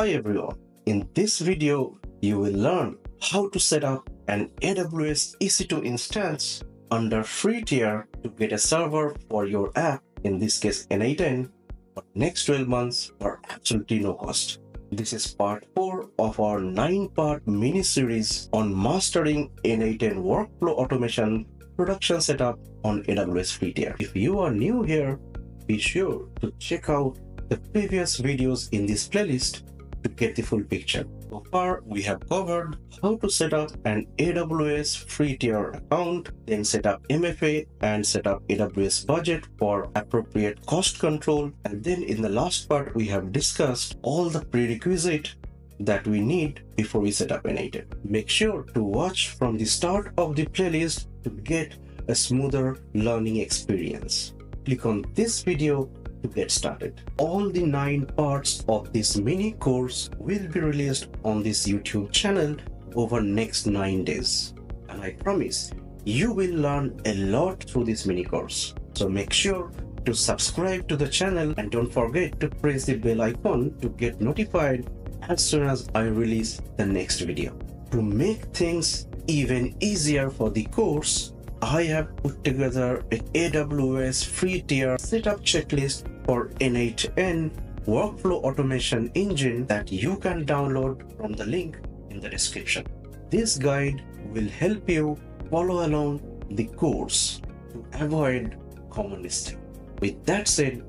Hi everyone, in this video you will learn how to set up an AWS EC2 instance under Free Tier to get a server for your app, in this case N8N, for next 12 months for absolutely no cost. This is part 4 of our 9-part mini-series on mastering N8N workflow automation production setup on AWS Free Tier. If you are new here, be sure to check out the previous videos in this playlist to get the full picture. So far we have covered how to set up an AWS Free Tier account, then set up MFA and set up AWS budget for appropriate cost control, and then in the last part we have discussed all the prerequisites that we need before we set up an N8N. Make sure to watch from the start of the playlist to get a smoother learning experience. Click on this video to get started. All the 9 parts of this mini course will be released on this YouTube channel over next 9 days, and I promise you will learn a lot through this mini course. So make sure to subscribe to the channel and don't forget to press the bell icon to get notified as soon as I release the next video. To make things even easier for the course, I have put together an AWS Free Tier setup checklist for N8N workflow automation engine that you can download from the link in the description. This guide will help you follow along the course to avoid common mistakes. With that said,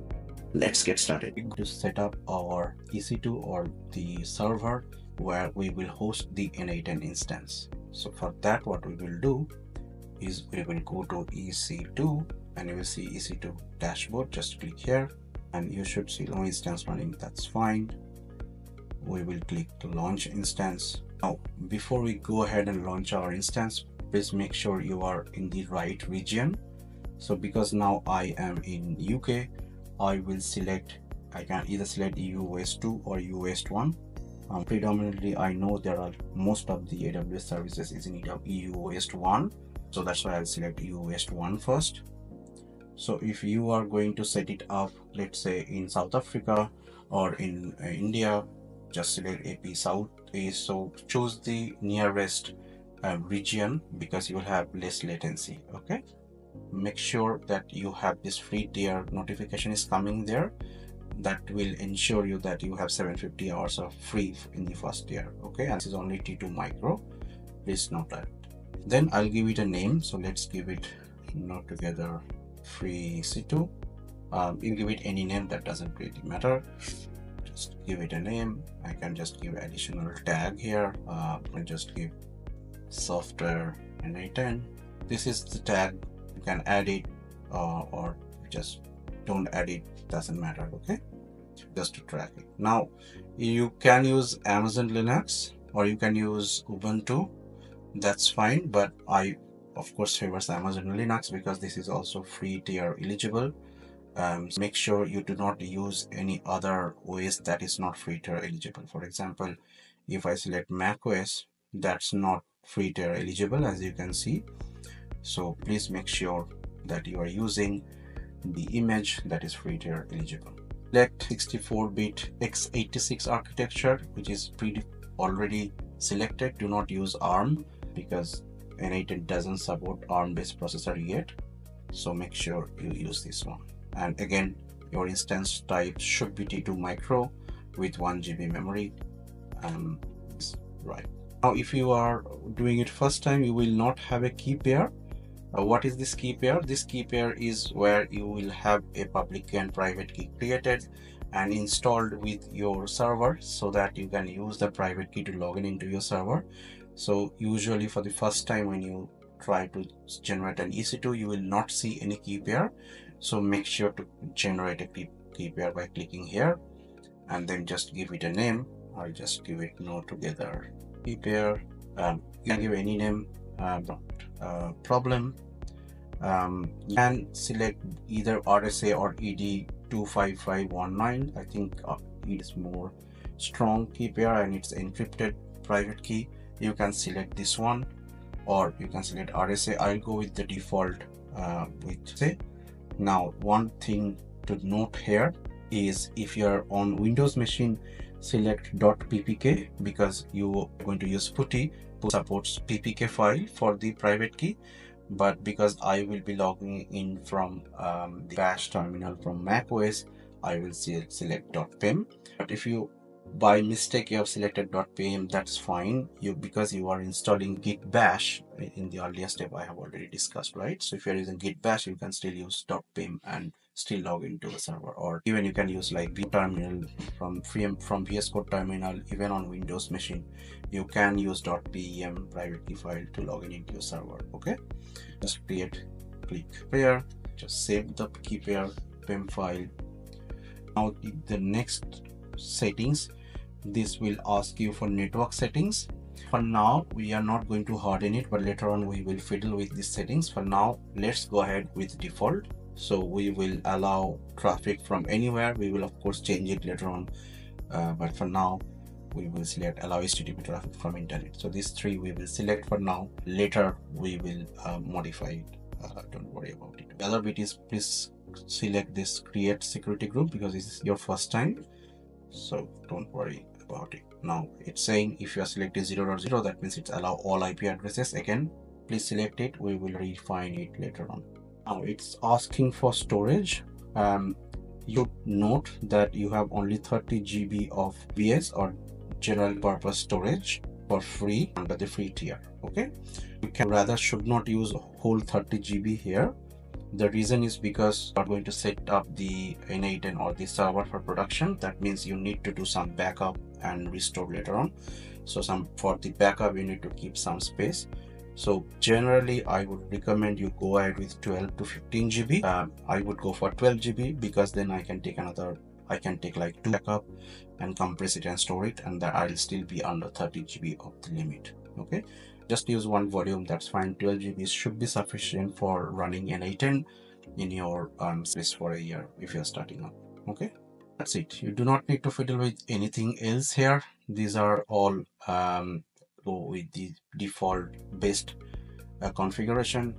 let's get started. We're going to set up our EC2 or the server where we will host the N8N instance. So for that, what we will do is we will go to EC2 and you will see EC2 dashboard. Just click here and you should see no instance running. That's fine. We will click launch instance. Now before we go ahead and launch our instance, please make sure you are in the right region. So because now I am in UK, I will select, I can either select EU West 2 or EU West 1. Predominantly I know there are most of the AWS services is in need of EU West 1. So that's why I'll select EU West 1 first. So if you are going to set it up, let's say in South Africa or in India, just select AP Southeast. So choose the nearest region because you will have less latency. Okay. Make sure that you have this Free Tier notification is coming there. That will ensure you that you have 750 hours of free in the first year. Okay. And this is only T2 Micro. Please note that. Then I'll give it a name. So let's give it not together Free EC2. You give it any name, that doesn't really matter. Just give it a name. I can just give additional tag here. I'll just give software N8N. This is the tag. You can add it or just don't add it. Doesn't matter. Okay, just to track it. Now you can use Amazon Linux or you can use Ubuntu. That's fine, but I of course favors Amazon Linux because this is also Free Tier eligible. So make sure you do not use any other OS that is not Free Tier eligible. For example, if I select macOS, that's not Free Tier eligible, as you can see. So please make sure that you are using the image that is Free Tier eligible. Select 64-bit x86 architecture, which is already selected. Do not use ARM because N8N doesn't support ARM-based processor yet, so make sure you use this one. And again, your instance type should be T2 Micro with 1 GB memory. Right. Now, if you are doing it first time, you will not have a key pair. What is this key pair? This key pair is where you will have a public and private key created and installed with your server so that you can use the private key to log in into your server. So usually for the first time when you try to generate an EC2, you will not see any key pair. So make sure to generate a key pair by clicking here and then just give it a name. I'll just give it no together key pair. You can give any name, not a problem. You can select either RSA or ED25519. I think it is more strong key pair and it's encrypted private key. You can select this one or you can select RSA. I'll go with the default with say. Now one thing to note here is if you're on Windows machine, select .ppk because you are going to use putty who supports ppk file for the private key, but because I will be logging in from the bash terminal from macOS, I will select .pem. But if you by mistake you have selected .pem, that's fine, because you are installing git bash in the earlier step I have already discussed, right? So if you are using git bash, you can still use .pem and still log into the server, or even you can use like vim terminal from VS Code terminal. Even on Windows machine, you can use .pem private key file to log in into your server. Okay, just create, click pair, just save the key pair pem file. Now the next settings, this will ask you for network settings. For now we are not going to harden it, but later on we will fiddle with these settings. For now let's go ahead with default. So we will allow traffic from anywhere. We will of course change it later on, but for now we will select allow HTTP traffic from internet. So these three we will select for now. Later we will modify it, don't worry about it. The other bit is please select this create security group because this is your first time, so don't worry about it. Now it's saying if you are selected 0.0, that means it's allow all IP addresses. Again, please select it, we will refine it later on. Now it's asking for storage. You note that you have only 30 GB of BS or general purpose storage for free under the free tier. Okay, you can rather should not use whole 30 GB here. The reason is because you are going to set up the N8N or the server for production. That means you need to do some backup and restore later on. So for the backup you need to keep some space. So generally I would recommend you go ahead with 12 to 15 GB. I would go for 12 GB, because then I can take like 2 backup and compress it and store it, and that I'll still be under 30 GB of the limit. Okay, just use one volume, that's fine. 12 GB should be sufficient for running N8N in your space for a year if you're starting up. Okay, that's it. You do not need to fiddle with anything else here. These are all go with the default based configuration.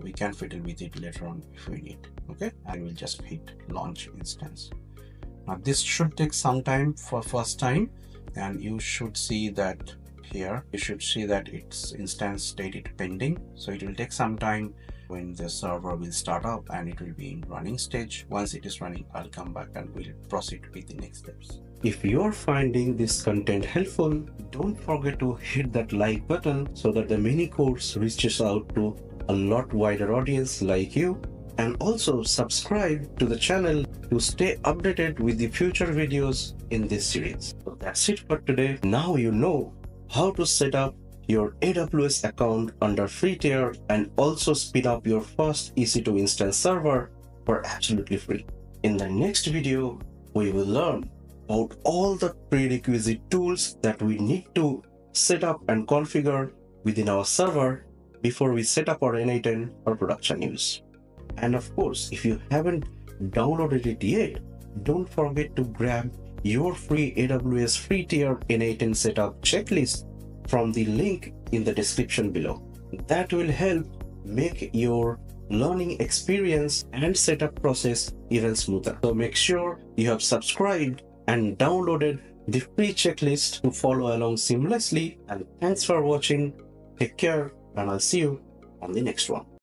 We can fiddle with it later on if we need. Okay, I will just hit launch instance. Now this should take some time for first time, and you should see that here you should see that its instance state is pending, so it will take some time. When the server will start up and it will be in running stage. Once it is running, I'll come back and we'll proceed with the next steps. If you're finding this content helpful, don't forget to hit that like button so that the mini course reaches out to a lot wider audience like you, and also subscribe to the channel to stay updated with the future videos in this series. So that's it for today. Now you know how to set up your AWS account under free tier and also spin up your first EC2 instance server for absolutely free. In the next video, we will learn about all the prerequisite tools that we need to set up and configure within our server before we set up our N8N for production use. And of course, if you haven't downloaded it yet, don't forget to grab your free AWS free tier N8N setup checklist from the link in the description below. That will help make your learning experience and setup process even smoother. So make sure you have subscribed and downloaded the free checklist to follow along seamlessly. And thanks for watching. Take care, and I'll see you on the next one.